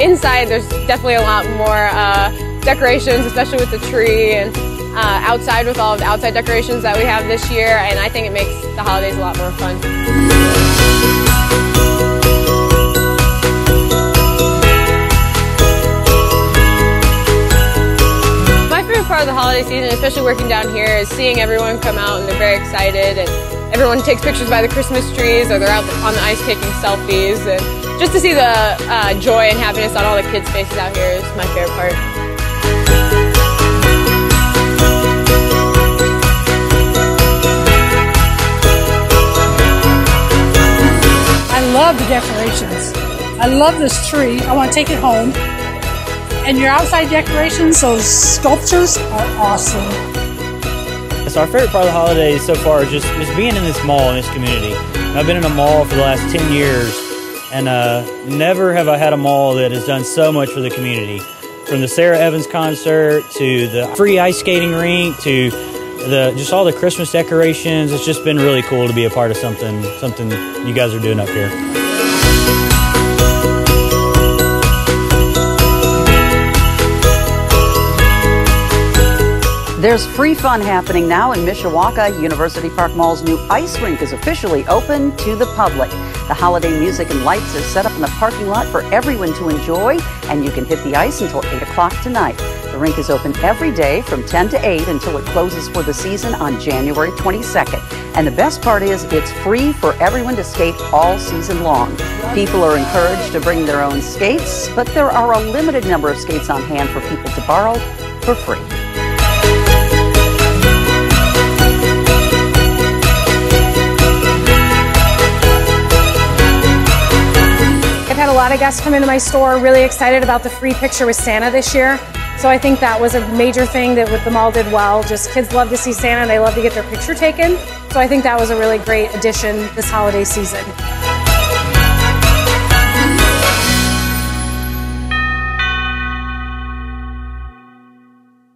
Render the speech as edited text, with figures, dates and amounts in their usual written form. Inside, there's definitely a lot more decorations, especially with the tree, and outside with all of the outside decorations that we have this year, and I think it makes the holidays a lot more fun. My favorite part of the holiday season, especially working down here, is seeing everyone come out and they're very excited, and everyone takes pictures by the Christmas trees, or they're out on the ice taking selfies, and just to see the joy and happiness on all the kids' faces out here is my favorite part. I love the decorations. I love this tree. I want to take it home. And your outside decorations, those sculptures are awesome. So our favorite part of the holidays so far is just being in this mall, in this community. I've been in a mall for the last 10 years, and never have I had a mall that has done so much for the community. From the Sara Evans concert, to the free ice skating rink, to just all the Christmas decorations. It's just been really cool to be a part of something you guys are doing up here. There's free fun happening now in Mishawaka. University Park Mall's new ice rink is officially open to the public. The holiday music and lights are set up in the parking lot for everyone to enjoy, and you can hit the ice until 8 o'clock tonight. The rink is open every day from 10 to 8 until it closes for the season on January 22nd. And the best part is it's free for everyone to skate all season long. People are encouraged to bring their own skates, but there are a limited number of skates on hand for people to borrow for free. I've had a lot of guests come into my store really excited about the free picture with Santa this year. So I think that was a major thing that the mall did well. Just kids love to see Santa and they love to get their picture taken. So I think that was a really great addition this holiday season.